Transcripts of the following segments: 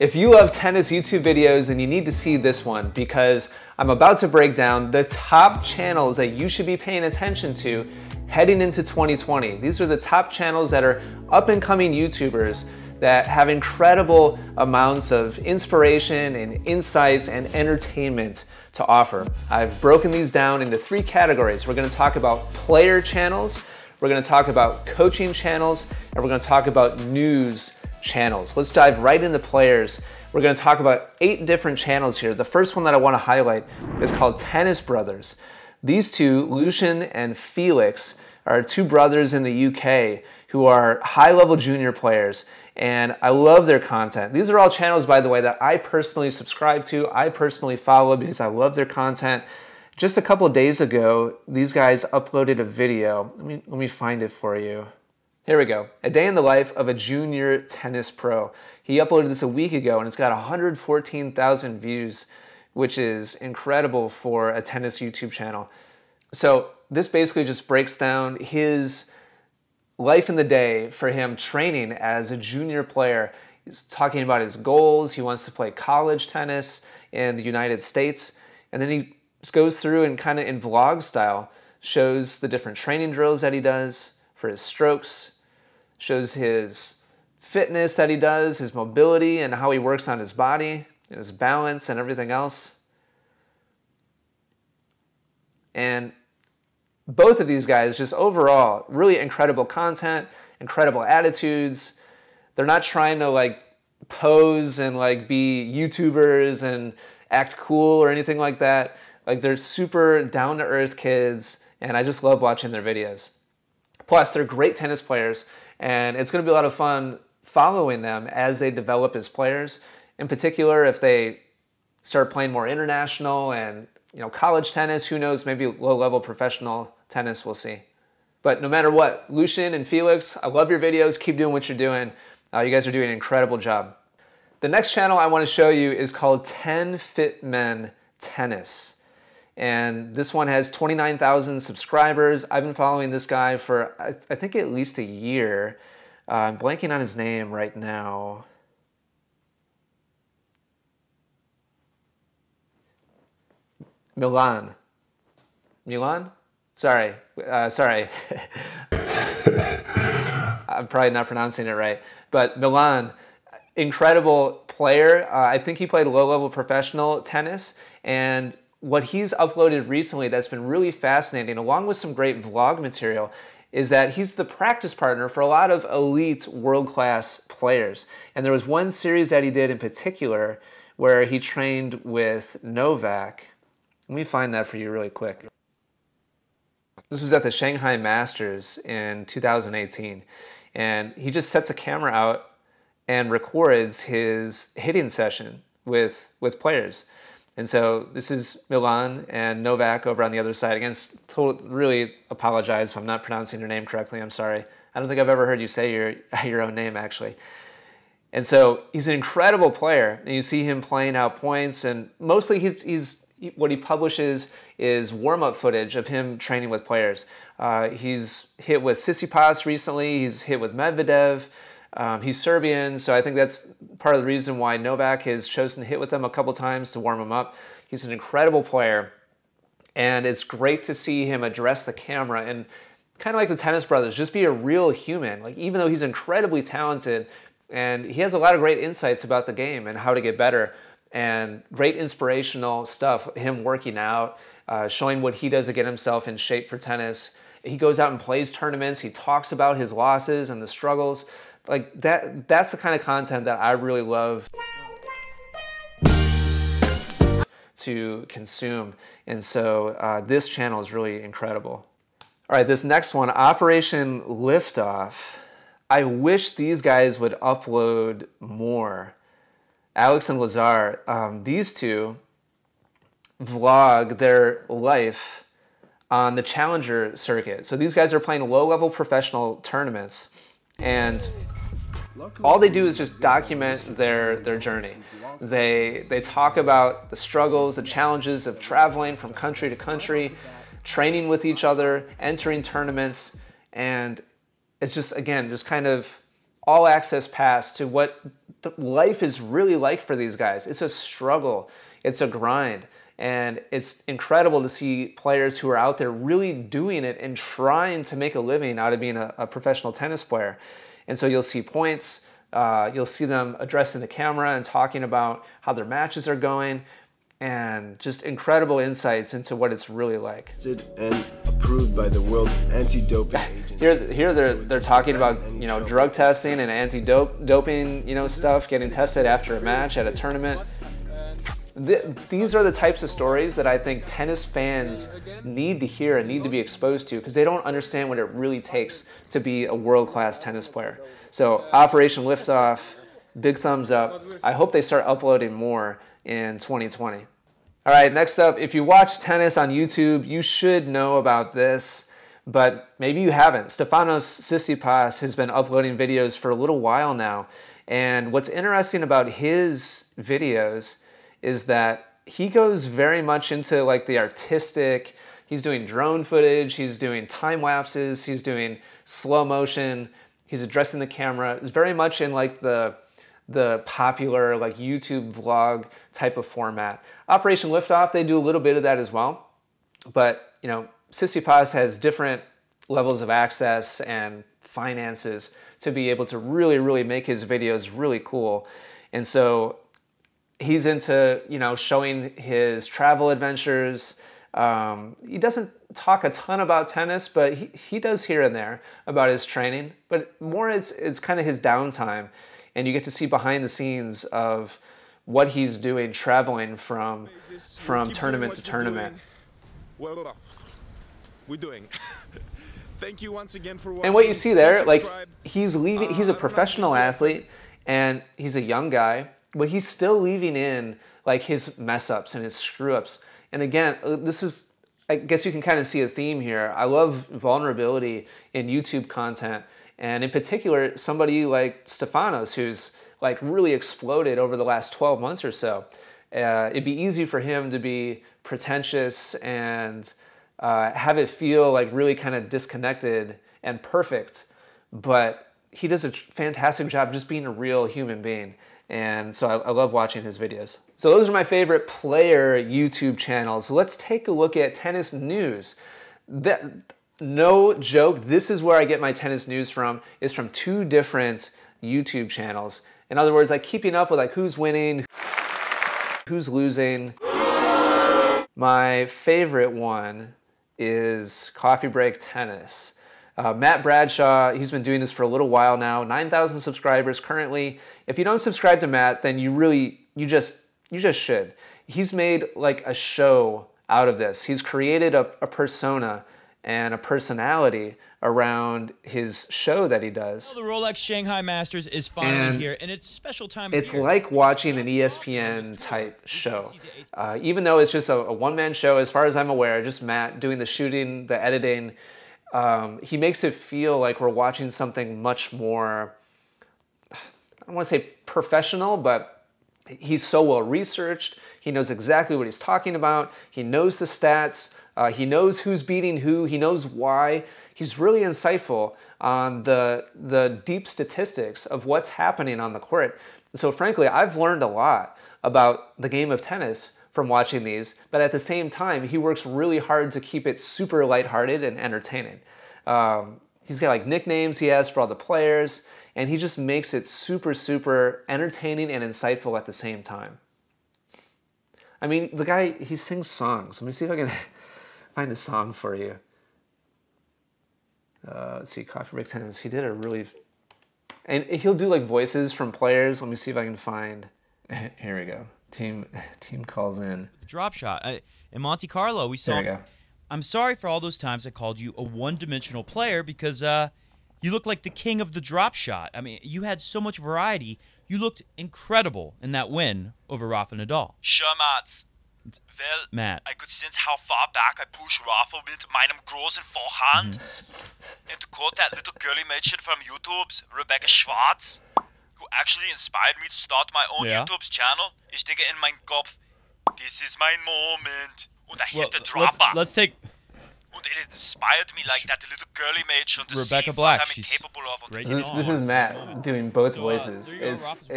If you love tennis YouTube videos, then you need to see this one because I'm about to break down the top channels that you should be paying attention to heading into 2020. These are the top channels that are up and coming YouTubers that have incredible amounts of inspiration and insights and entertainment to offer. I've broken these down into three categories. We're gonna talk about player channels, we're gonna talk about coaching channels, and we're gonna talk about news channels. Let's dive right into players. We're going to talk about 8 different channels here. The first one that I want to highlight is called Tennis Brothers. These two, Lucian and Felix, are two brothers in the UK who are high-level junior players, and I love their content. These are all channels, by the way, that I personally subscribe to, I personally follow because I love their content. Just a couple days ago, these guys uploaded a video. Let me find it for you. Here we go. A day in the life of a junior tennis pro. He uploaded this a week ago and it's got 114,000 views, which is incredible for a tennis YouTube channel. So this basically just breaks down his life in the day for him training as a junior player. He's talking about his goals. He wants to play college tennis in the United States. And then he goes through and kind of in vlog style shows the different training drills that he does for his strokes, shows his fitness that he does, his mobility and how he works on his body and his balance and everything else. And both of these guys, just overall, really incredible content, incredible attitudes. They're not trying to like pose and like be YouTubers and act cool or anything like that. Like they're super down-to-earth kids and I just love watching their videos. Plus, they're great tennis players, and it's going to be a lot of fun following them as they develop as players. In particular, if they start playing more international and college tennis, who knows, maybe low-level professional tennis, we'll see. But no matter what, Lucian and Felix, I love your videos. Keep doing what you're doing. You guys are doing an incredible job. The next channel I want to show you is called 10 Fit Men Tennis. And this one has 29,000 subscribers. I've been following this guy for, I think, at least a year. I'm blanking on his name right now. Milan? Sorry. I'm probably not pronouncing it right. But Milan, incredible player. I think he played low-level professional tennis. And what he's uploaded recently that's been really fascinating, along with some great vlog material, is that he's the practice partner for a lot of elite world-class players. And there was one series that he did in particular where he trained with Novak. Let me find that for you really quick. This was at the Shanghai Masters in 2018. And he just sets a camera out and records his hitting session with players. And so this is Milan and Novak over on the other side. Again, really apologize if I'm not pronouncing your name correctly. I'm sorry. I don't think I've ever heard you say your own name, actually. And so he's an incredible player. And you see him playing out points. And mostly what he publishes is warm-up footage of him training with players. He's hit with Tsitsipas recently. He's hit with Medvedev. He's Serbian, so I think that's part of the reason why Novak has chosen to hit with him a couple times to warm him up. He's an incredible player, and it's great to see him address the camera and kind of like the Tennis Brothers, just be a real human. Like, even though he's incredibly talented, and he has a lot of great insights about the game and how to get better, and great inspirational stuff, him working out, showing what he does to get himself in shape for tennis. He goes out and plays tournaments. He talks about his losses and the struggles. Like that's the kind of content that I really love to consume. And so this channel is really incredible. All right, this next one, Operation Liftoff. I wish these guys would upload more. Alex and Lazar, these two vlog their life on the Challenger circuit. So these guys are playing low-level professional tournaments. And all they do is just document their journey. They talk about the struggles, the challenges of traveling from country to country, training with each other, entering tournaments, and it's just, again, just kind of all access pass to what life is really like for these guys. It's a struggle. It's a grind. And it's incredible to see players who are out there really doing it and trying to make a living out of being a professional tennis player. And so you'll see points. You'll see them addressing the camera and talking about how their matches are going, and just incredible insights into what it's really like. And approved by the World Anti-Doping Agency. Here they're talking about, you know, drug testing and anti-doping, you know, stuff, getting tested after a match at a tournament. These are the types of stories that I think tennis fans need to hear and need to be exposed to, because they don't understand what it really takes to be a world-class tennis player. So Operation Liftoff, big thumbs up. I hope they start uploading more in 2020. All right, next up, if you watch tennis on YouTube, you should know about this, but maybe you haven't. Stefanos Tsitsipas has been uploading videos for a little while now, and what's interesting about his videos is that he goes very much into like the artistic. He's doing drone footage, he's doing time lapses, he's doing slow motion, he's addressing the camera. It's very much in like the popular like YouTube vlog type of format. Operation Liftoff, they do a little bit of that as well. But, you know, Tsitsipas has different levels of access and finances to be able to really, really make his videos really cool. And so he's into, you know, showing his travel adventures. He doesn't talk a ton about tennis, but he does here and there about his training. But more it's kind of his downtime. And you get to see behind the scenes of what he's doing, traveling from tournament to tournament. Well, we're doing. Thank you once again for watching. And what you see there, like he's leaving. He's a professional athlete, and he's a young guy, but he's still leaving in like his mess ups and his screw ups. And again, this is, I guess you can kind of see a theme here. I love vulnerability in YouTube content. And in particular, somebody like Stefanos, who's like really exploded over the last 12 months or so. It'd be easy for him to be pretentious and have it feel like really kind of disconnected and perfect. But he does a fantastic job just being a real human being. And so I love watching his videos. So those are my favorite player YouTube channels. Let's take a look at tennis news. No joke, this is where I get my tennis news from, is from two different YouTube channels. In other words, like keeping up with like who's winning, who's losing. My favorite one is Coffee Break Tennis. Matt Bradshaw, he's been doing this for a little while now, 9,000 subscribers currently. If you don't subscribe to Matt, then you really, you just should. He's made like a show out of this. He's created a persona and a personality around his show that he does. Well, the Rolex Shanghai Masters is finally here, and it's a special time. It's like watching an ESPN-type show. Even though it's just a one-man show, as far as I'm aware, just Matt doing the shooting, the editing, he makes it feel like we're watching something much more, I don't want to say professional, but he's so well-researched. He knows exactly what he's talking about. He knows the stats. He knows who's beating who. He knows why. He's really insightful on the deep statistics of what's happening on the court. So frankly, I've learned a lot about the game of tennis from watching these, but at the same time, he works really hard to keep it super lighthearted and entertaining. He's got like nicknames he has for all the players, and he just makes it super, super entertaining and insightful at the same time. I mean, the guy, he sings songs. Let me see if I can find a song for you. Let's see, Coffee Break Tennis. He did a really... And he'll do like voices from players. Let me see if I can find... Here we go. Team calls in. Drop shot. In Monte Carlo, we saw... There we go. I'm sorry for all those times I called you a one-dimensional player because you look like the king of the drop shot. I mean, you had so much variety. You looked incredible in that win over Rafa Nadal. Sure, Mats. Well, Matt, I could sense how far back I pushed Rafa with my großen Vorhand. And to quote that little girly midget from YouTube's Rebecca Schwartz, who actually inspired me to start my own YouTube's channel, ich denke in mein Kopf, this is my moment. Und I hit the drop. Let's take And it inspired me, like that little girly mage on the Rebecca Black. I'm capable of. This is Matt doing both voices. It's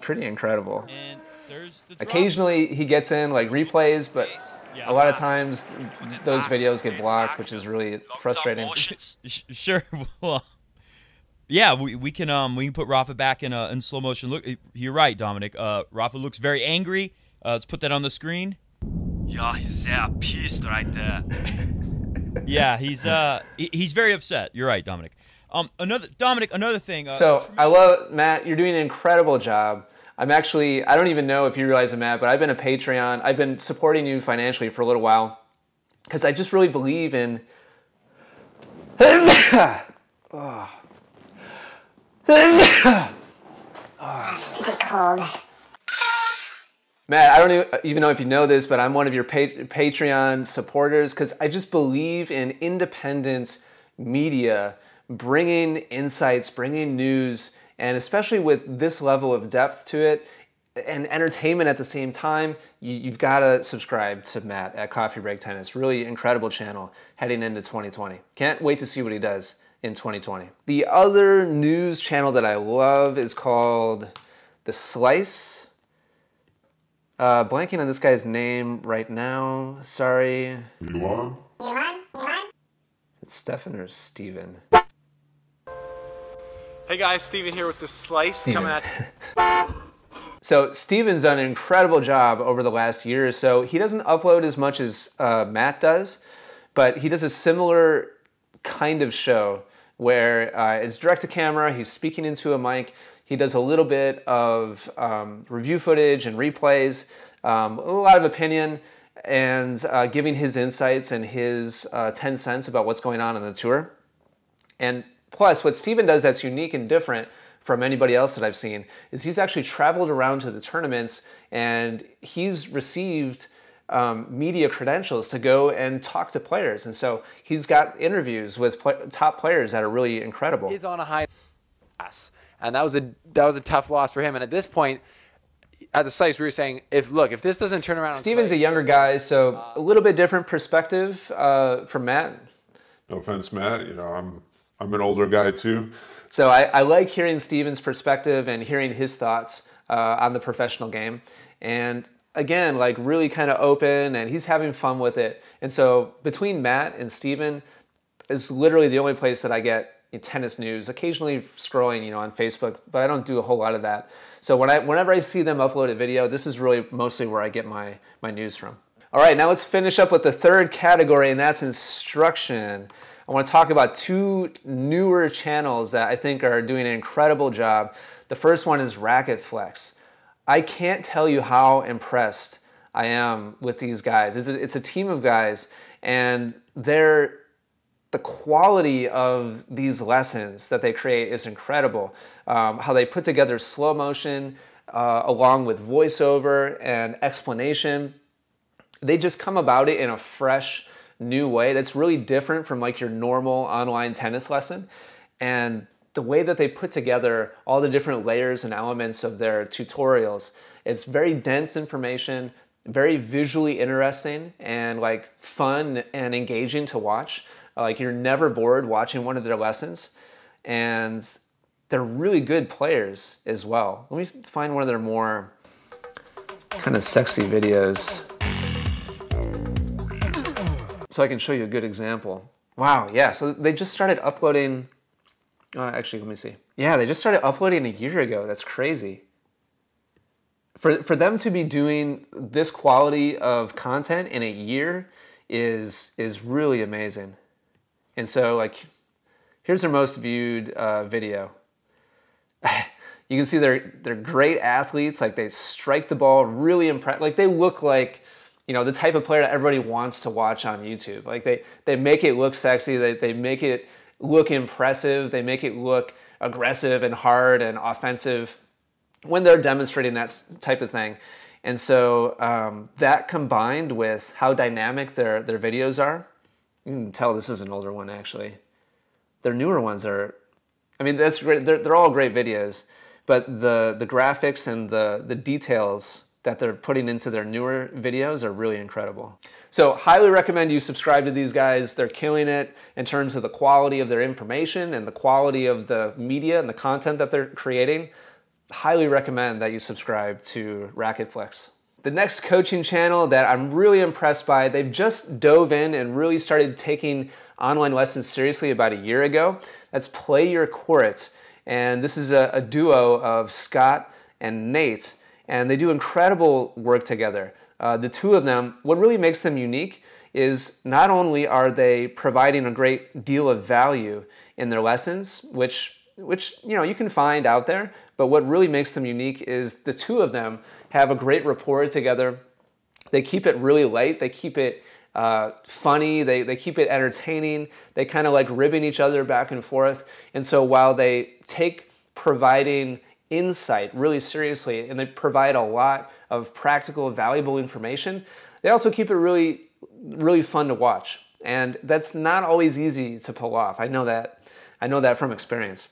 pretty incredible. And occasionally he gets in like replays, but a lot of times those videos get blocked, which is really frustrating. Sure. Well, yeah, we can put Rafa back in slow motion. Look, you're right, Dominic. Rafa looks very angry. Let's put that on the screen. Yeah, he's pissed right there. Yeah, he's very upset. You're right, Dominic. Another thing. So I love Matt. You're doing an incredible job. I don't even know if you realize it, Matt, but I've been a Patreon. I've been supporting you financially for a little while because I just really believe in. Oh. I'm super cold. Matt, I don't even know if you know this, but I'm one of your Patreon supporters because I just believe in independent media, bringing insights, bringing news, and especially with this level of depth to it and entertainment at the same time, you've got to subscribe to Matt at Coffee Break Tennis. Really incredible channel heading into 2020. Can't wait to see what he does in 2020. The other news channel that I love is called The Slice. Blanking on this guy's name right now. Sorry. Elon? It's Stefan or Steven? Hey guys, Steven here with The Slice coming at you. So Steven's done an incredible job over the last year or so. He doesn't upload as much as Matt does, but he does a similar kind of show where it's direct to camera, he's speaking into a mic. He does a little bit of review footage and replays, a lot of opinion, and giving his insights and his 10 cents about what's going on the tour. And plus, what Steven does that's unique and different from anybody else that I've seen is he's actually traveled around to the tournaments and he's received media credentials to go and talk to players. And so he's got interviews with top players that are really incredible. He's on a high pass. And that was a tough loss for him. And at this point, at The Slice, we were saying, look, if this doesn't turn around... Steven's a younger guy, so a little bit different perspective from Matt. No offense, Matt. You know, I'm an older guy, too. So I like hearing Steven's perspective and hearing his thoughts on the professional game. And again, like really kind of open, and he's having fun with it. And so between Matt and Steven is literally the only place that I get tennis news, occasionally scrolling, you know, on Facebook, but I don't do a whole lot of that. So whenever I see them upload a video, this is really mostly where I get my news from. All right, now let's finish up with the third category, and that's instruction. I want to talk about two newer channels that I think are doing an incredible job. The first one is Racquet Flex. I can't tell you how impressed I am with these guys. It's a team of guys, and the quality of these lessons that they create is incredible. How they put together slow motion along with voiceover and explanation. They just come about it in a fresh, new way that's really different from like your normal online tennis lesson. And the way that they put together all the different layers and elements of their tutorials, it's very dense information, very visually interesting and like fun and engaging to watch. Like you're never bored watching one of their lessons, and they're really good players as well. Let me find one of their more kind of sexy videos so I can show you a good example. Wow, yeah, so they just started uploading, actually, let me see. Yeah, they just started uploading a year ago. That's crazy. For them to be doing this quality of content in a year is really amazing. And so, like, here's their most viewed video. You can see they're great athletes. Like, they strike the ball really impressive. Like, they look like, you know, the type of player that everybody wants to watch on YouTube. Like, they make it look sexy. They make it look impressive. They make it look aggressive and hard and offensive when they're demonstrating that type of thing. And so that combined with how dynamic their videos are. You can tell this is an older one, actually. Their newer ones are, I mean, that's great. They're all great videos, but the graphics and the details that they're putting into their newer videos are really incredible. So highly recommend you subscribe to these guys. They're killing it in terms of the quality of their information and the quality of the media and the content that they're creating. Highly recommend that you subscribe to Racquet Flex. The next coaching channel that I'm really impressed by, they've just dove in and really started taking online lessons seriously about a year ago. That's PlayYourCourt. And this is a duo of Scott and Nate. And they do incredible work together. The two of them, what really makes them unique is not only are they providing a great deal of value in their lessons, which you know you can find out there, but what really makes them unique is the two of them have a great rapport together. They keep it really light. They keep it funny. They keep it entertaining. They kind of like ribbing each other back and forth. And so while they take providing insight really seriously, and they provide a lot of practical, valuable information, they also keep it really, really fun to watch. And that's not always easy to pull off. I know that from experience.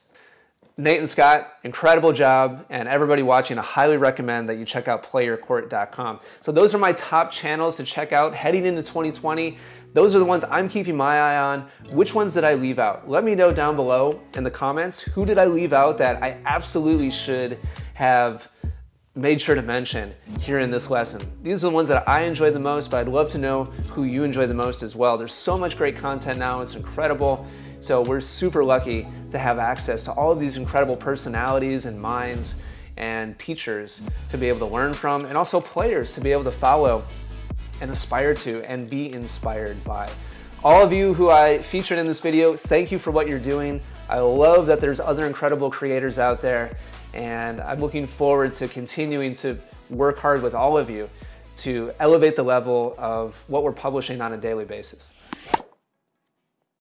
Nate and Scott, incredible job, and everybody watching, I highly recommend that you check out playyourcourt.com. So those are my top channels to check out heading into 2020. Those are the ones I'm keeping my eye on. Which ones did I leave out? Let me know down below in the comments, who did I leave out that I absolutely should have made sure to mention here in this lesson. These are the ones that I enjoy the most, but I'd love to know who you enjoy the most as well. There's so much great content now, it's incredible. So we're super lucky to have access to all of these incredible personalities and minds and teachers to be able to learn from, and also players to be able to follow and aspire to and be inspired by. All of you who I featured in this video, thank you for what you're doing. I love that there's other incredible creators out there, and I'm looking forward to continuing to work hard with all of you to elevate the level of what we're publishing on a daily basis.